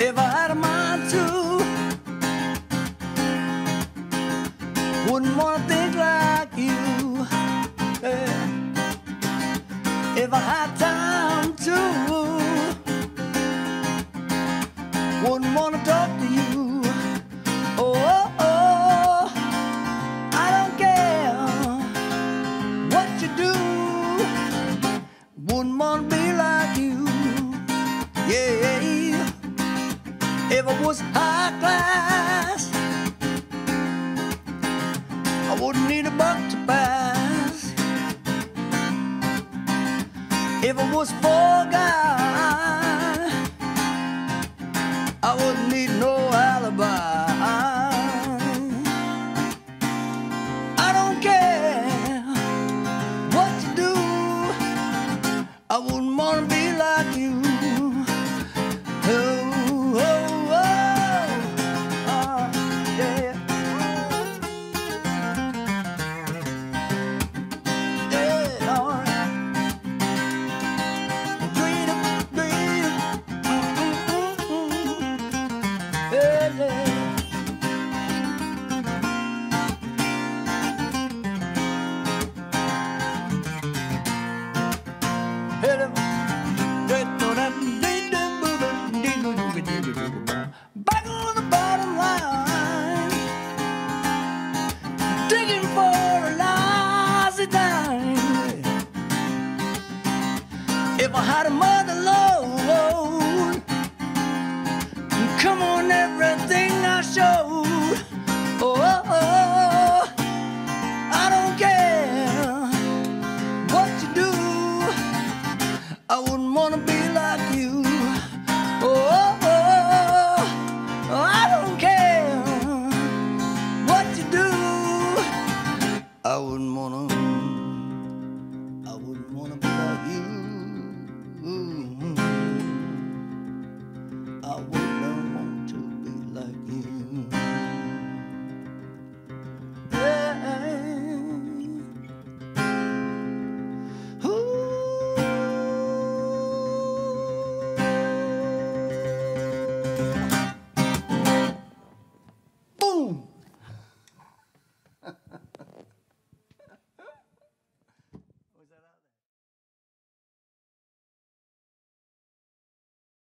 Ever meant to? Wouldn't want to think like you. If I had time to, wouldn't want to talk to you. Oh, I don't care what you do. Wouldn't want to be like you. Yeah, if I was high class, I wouldn't need a buck to pass. If I was poor guy, I wouldn't need no alibi. I don't care what you do. I wouldn't want to be like you. Back on the bottom line, digging for a lousy dime. If I had a mother load, come on, everything I showed. Oh, I don't care what you do. I wouldn't want to be like you. I wouldn't wanna be like you. I wouldn't.